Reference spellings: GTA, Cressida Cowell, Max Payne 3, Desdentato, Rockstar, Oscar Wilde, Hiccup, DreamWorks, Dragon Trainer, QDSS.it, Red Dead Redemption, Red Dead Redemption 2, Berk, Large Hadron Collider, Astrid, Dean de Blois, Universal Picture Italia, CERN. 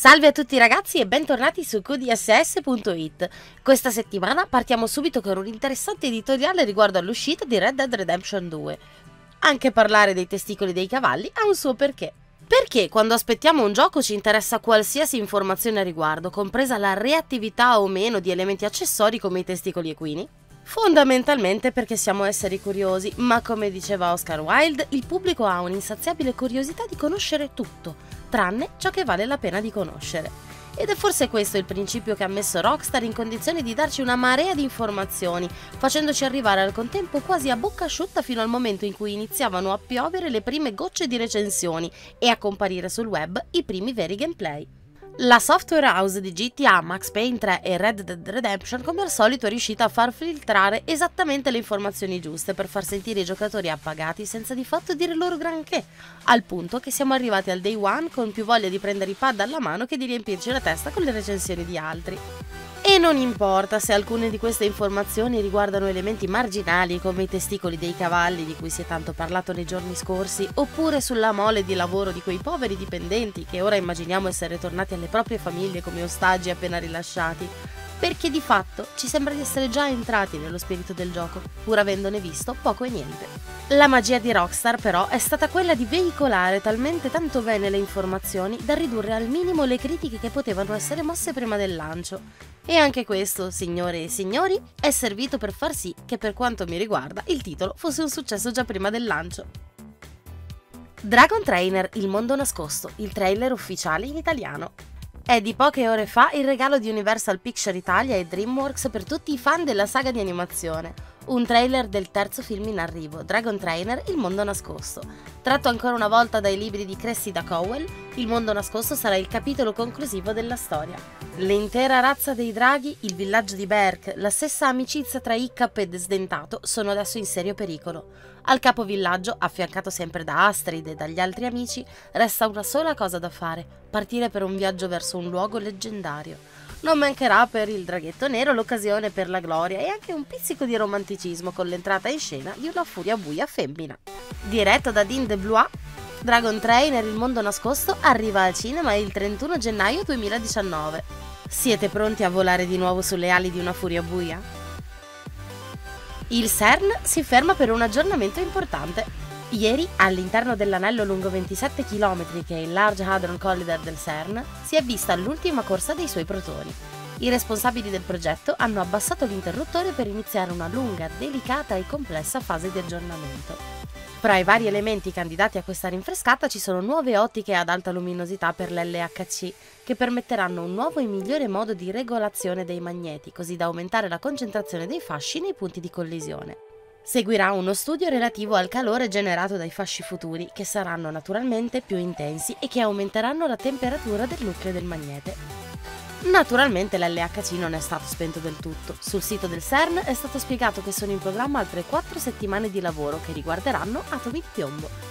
Salve a tutti ragazzi e bentornati su QDSS.it. Questa settimana partiamo subito con un interessante editoriale riguardo all'uscita di Red Dead Redemption 2. Anche parlare dei testicoli dei cavalli ha un suo perché. Perché quando aspettiamo un gioco ci interessa qualsiasi informazione a riguardo, compresa la reattività o meno di elementi accessori come i testicoli equini? Fondamentalmente perché siamo esseri curiosi, ma come diceva Oscar Wilde, il pubblico ha un'insaziabile curiosità di conoscere tutto, tranne ciò che vale la pena di conoscere. Ed è forse questo il principio che ha messo Rockstar in condizione di darci una marea di informazioni, facendoci arrivare al contempo quasi a bocca asciutta fino al momento in cui iniziavano a piovere le prime gocce di recensioni e a comparire sul web i primi veri gameplay. La software house di GTA, Max Payne 3 e Red Dead Redemption come al solito è riuscita a far filtrare esattamente le informazioni giuste per far sentire i giocatori appagati senza di fatto dire loro granché, al punto che siamo arrivati al day one con più voglia di prendere i pad alla mano che di riempirci la testa con le recensioni di altri. E non importa se alcune di queste informazioni riguardano elementi marginali come i testicoli dei cavalli di cui si è tanto parlato nei giorni scorsi, oppure sulla mole di lavoro di quei poveri dipendenti che ora immaginiamo essere tornati alle proprie famiglie come ostaggi appena rilasciati, perché di fatto ci sembra di essere già entrati nello spirito del gioco, pur avendone visto poco e niente. La magia di Rockstar però è stata quella di veicolare talmente tanto bene le informazioni da ridurre al minimo le critiche che potevano essere mosse prima del lancio. E anche questo, signore e signori, è servito per far sì che per quanto mi riguarda il titolo fosse un successo già prima del lancio. Dragon Trainer, il mondo nascosto, il trailer ufficiale in italiano. È di poche ore fa il regalo di Universal Picture Italia e DreamWorks per tutti i fan della saga di animazione. Un trailer del terzo film in arrivo, Dragon Trainer, il mondo nascosto. Tratto ancora una volta dai libri di Cressida Cowell, il mondo nascosto sarà il capitolo conclusivo della storia. L'intera razza dei draghi, il villaggio di Berk, la stessa amicizia tra Hiccup e Desdentato sono adesso in serio pericolo. Al capovillaggio, affiancato sempre da Astrid e dagli altri amici, resta una sola cosa da fare, partire per un viaggio verso un luogo leggendario. Non mancherà per il draghetto nero l'occasione per la gloria e anche un pizzico di romanticismo con l'entrata in scena di una furia buia femmina. Diretto da Dean de Blois, Dragon Trainer il mondo nascosto arriva al cinema il 31 gennaio 2019. Siete pronti a volare di nuovo sulle ali di una furia buia? Il CERN si ferma per un aggiornamento importante. Ieri, all'interno dell'anello lungo 27 km che è il Large Hadron Collider del CERN, si è vista l'ultima corsa dei suoi protoni. I responsabili del progetto hanno abbassato l'interruttore per iniziare una lunga, delicata e complessa fase di aggiornamento. Fra i vari elementi candidati a questa rinfrescata ci sono nuove ottiche ad alta luminosità per l'LHC, che permetteranno un nuovo e migliore modo di regolazione dei magneti, così da aumentare la concentrazione dei fasci nei punti di collisione. Seguirà uno studio relativo al calore generato dai fasci futuri, che saranno naturalmente più intensi e che aumenteranno la temperatura del nucleo del magnete. Naturalmente l'LHC non è stato spento del tutto. Sul sito del CERN è stato spiegato che sono in programma altre 4 settimane di lavoro che riguarderanno atomi di piombo.